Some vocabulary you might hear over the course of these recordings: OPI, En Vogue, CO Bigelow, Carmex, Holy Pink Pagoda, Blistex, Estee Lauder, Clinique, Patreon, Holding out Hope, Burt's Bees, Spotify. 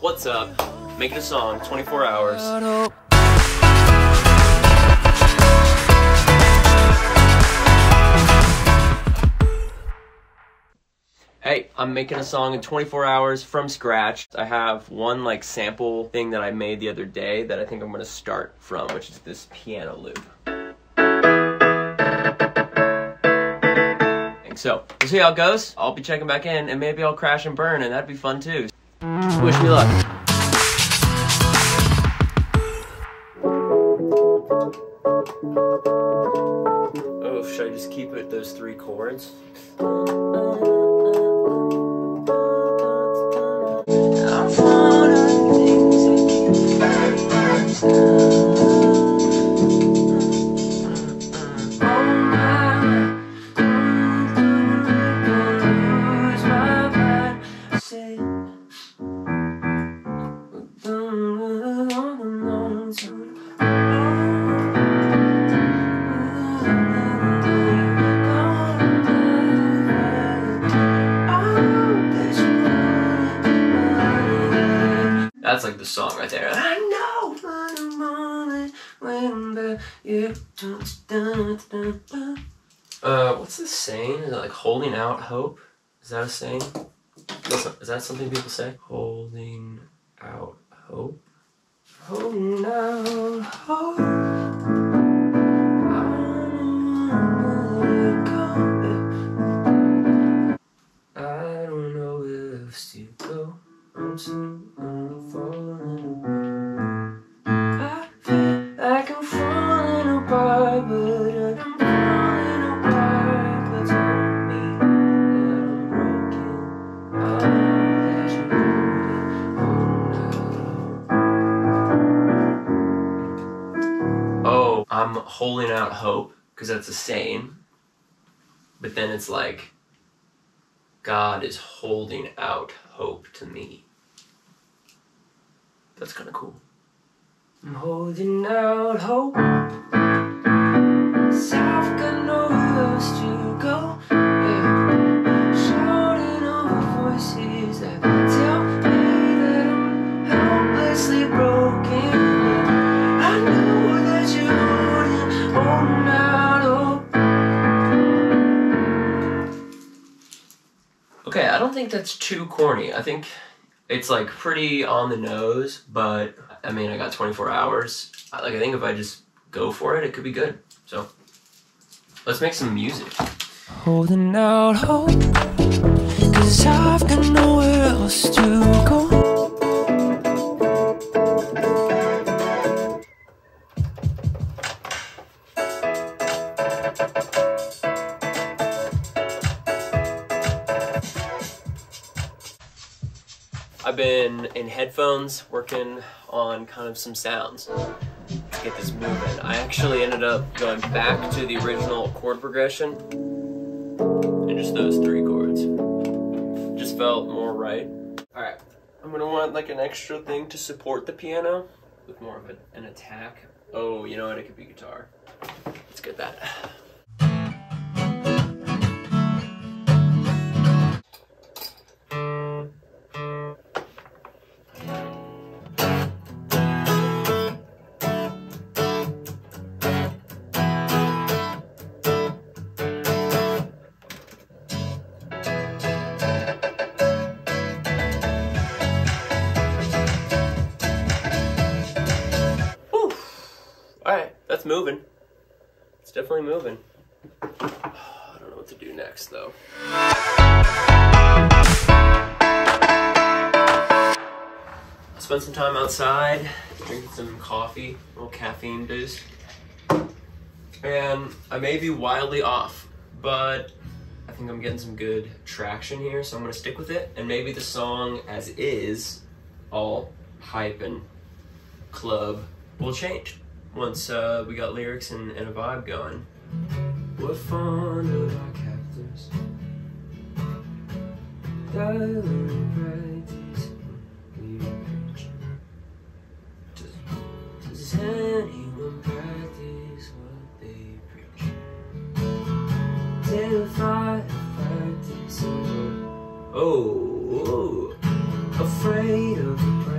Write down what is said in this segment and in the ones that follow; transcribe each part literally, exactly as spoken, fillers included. what's up, make it a song, twenty-four hours. Hey, I'm making a song in twenty-four hours from scratch. I have one like sample thing that I made the other day that I think I'm gonna start from, which is this piano loop. So, we'll see how it goes. I'll be checking back in and maybe I'll crash and burn and that'd be fun too. Wish me luck. Oh, should I just keep it those three chords? That's like the song right there. I know. Uh, what's this saying? Is that like holding out hope? Is that a saying? Is that something people say? Holding out hope. Holding out hope. I don't know if it's to go. I'm so I'm holding out hope, because that's a saying, but then it's like, God is holding out hope to me. That's kind of cool. I'm holding out hope, cause I've got nowhere else to go, yeah. Shouting over voices that tell me that I'm helplessly broken. I know that you're holding on out hope. Okay, I don't think that's too corny. I think it's like pretty on the nose, but I mean, I got twenty-four hours. I, like, I think if I just go for it, it could be good. So let's make some music. Holding out hope, cause I've got nowhere else to go. I've been in headphones working on kind of some sounds to get this moving. I actually ended up going back to the original chord progression and just those three chords. Just felt more right. All right, I'm gonna want like an extra thing to support the piano with more of an attack. Oh, you know what, it could be guitar. Let's get that. That's moving. It's definitely moving. I don't know what to do next, though. I spent some time outside, drinking some coffee, a little caffeine boost. And I may be wildly off, but I think I'm getting some good traction here, so I'm gonna stick with it. And maybe the song as is, all hype and club, will change. Once uh, we got lyrics and, and a vibe going. We're fond of our captors. Does anyone practice what they preach? They fight, practice. Oh, afraid of the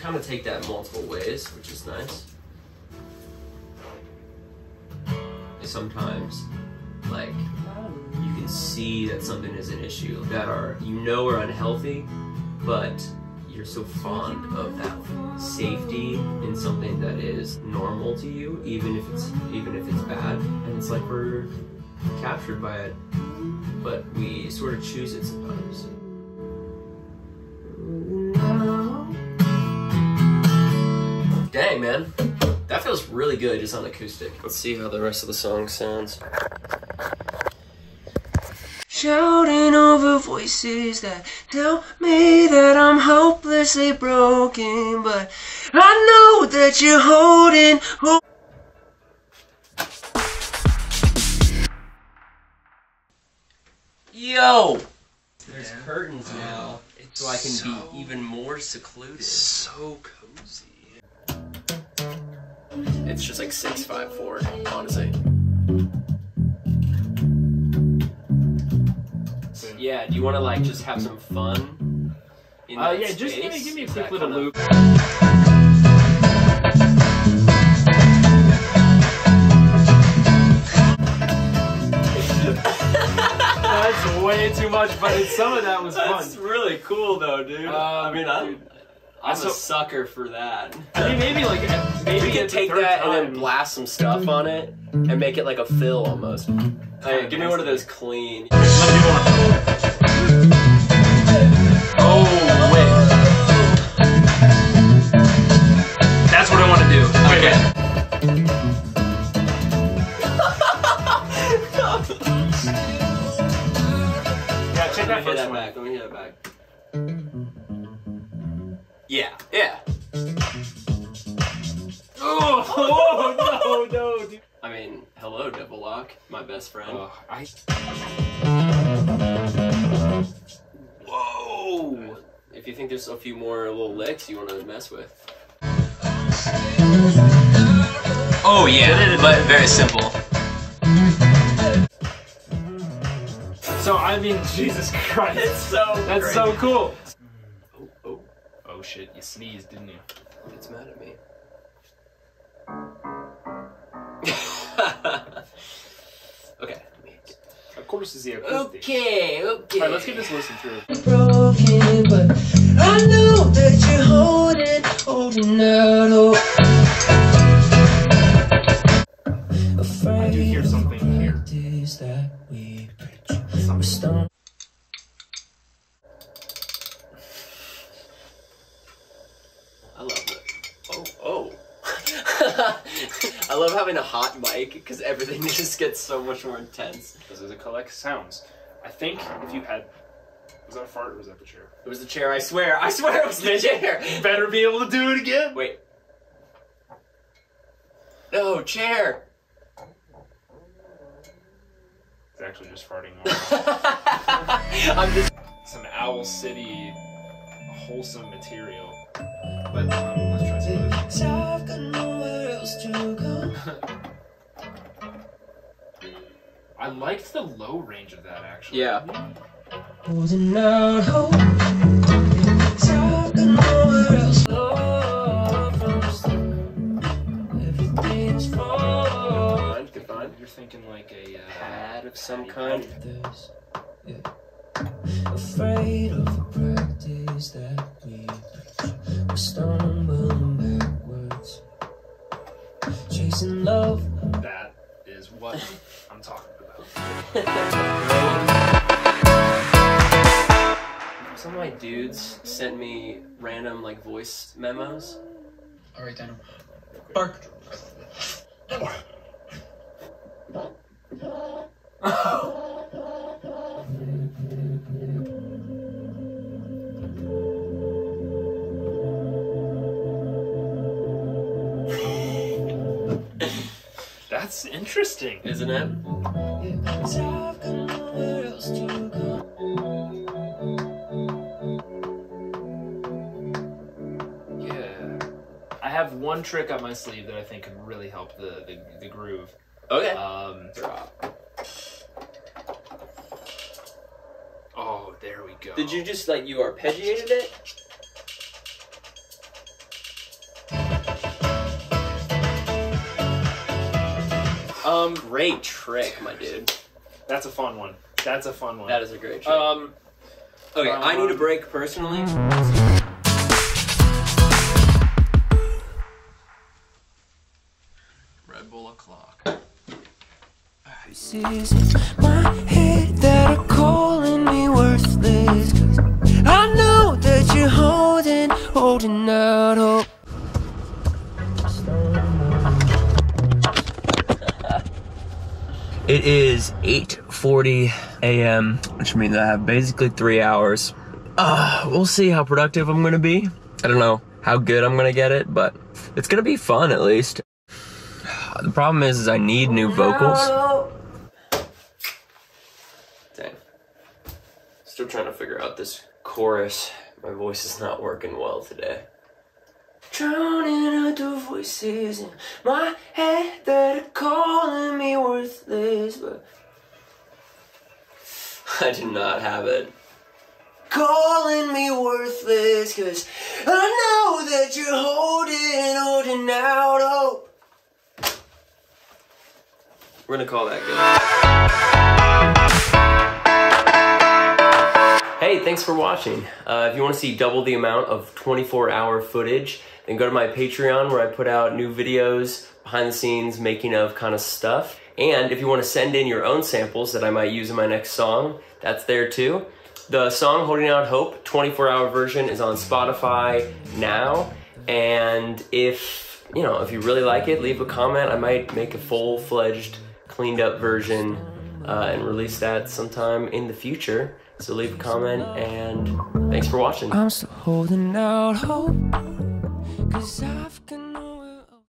kind of take that multiple ways, which is nice. Sometimes, like, you can see that something is an issue that are, you know, are unhealthy, but you're so fond of that safety in something that is normal to you, even if it's even if it's bad, and it's like we're captured by it, but we sort of choose it sometimes. Dang, man. That feels really good just on acoustic. Let's see how the rest of the song sounds. Shouting over voices that tell me that I'm hopelessly broken, but I know that you're holding hope. Yo! There's yeah. curtains now, oh, so I can so be even more secluded. So cozy. It's just like six five four, honestly. Yeah, do you want to like just have some fun? Oh uh, yeah, space? Just give me, give me a quick little loop. That's way too much, but it, some of that was fun. That's really cool though, dude. Um, I mean, I. Dude. I'm so, a sucker for that. I mean, maybe like maybe we can take that time. And then blast some stuff on it and make it like a fill almost. Hey, give me one of those clean. Oh wait, that's what I want to do. Okay. Yeah, check that first one. Let me hear that back. Let me hear that back. Yeah, yeah. Oh, oh no, no, dude. I mean, hello, Devil Lock, my best friend. Uh, I... Whoa! If you think there's a few more little licks you want to mess with. Oh yeah, but very simple. So I mean, Jesus Christ, it's so that's great. So cool. Oh shit, you sneezed, didn't you? It's mad at me. Okay. Of course it's the acoustic. Okay, okay. Alright, let's get this listen through. Broken, but I know that you're holding, holding out hope. I do hear something here. Something. I love having a hot mic because everything just gets so much more intense. This is a collect sounds. I think if you had... Was that a fart or was that the chair? It was the chair, I swear. I swear it was the chair! You better be able to do it again! Wait. No, chair! It's actually just farting. I'm just... Some Owl City wholesome material. But um, let's try some of this. I've got nowhere else to go. I liked the low range of that actually. Yeah. Holding out hope. I've got nowhere else to go. Everything's fine. Good find. You're thinking like a uh, pad of some kind. This, yeah. Afraid of the practice that we preach, we're stumbling backwards, chasing love. That is what I'm talking about. Some of my dudes sent me random like voice memos. All right, Daniel. Bark. That's interesting, isn't it? Yeah. I have one trick up my sleeve that I think could really help the, the, the groove. Okay. Um, drop. Oh, there we go. Did you just, like, you arpeggiated it? Um, great trick, my dude. That's a fun one. That's a fun one. That is a great trick. Um, okay, um, I need a break personally. Red Bull o'clock. My head that are calling me worthless. I know that you're holding, holding out hope. It is eight forty a m, which means I have basically three hours. Uh, we'll see how productive I'm gonna be. I don't know how good I'm gonna get it, but it's gonna be fun at least. The problem is, is I need new vocals. Dang. Still trying to figure out this chorus. My voice is not working well today. Drowning out the voices in my head that are calling me worthless, but I do not have it. Calling me worthless, cause I know that you're holding, holding out hope. We're gonna call that good. Hey, thanks for watching. Uh, if you wanna see double the amount of twenty-four hour footage, then go to my Patreon where I put out new videos, behind the scenes, making of kind of stuff. And if you wanna send in your own samples that I might use in my next song, that's there too. The song Holding Out Hope, twenty-four hour version is on Spotify now. And if, you know, if you really like it, leave a comment. I might make a full-fledged cleaned up version uh, and release that sometime in the future. So leave a comment and thanks for watching. I'm still holding out hope, 'cause I've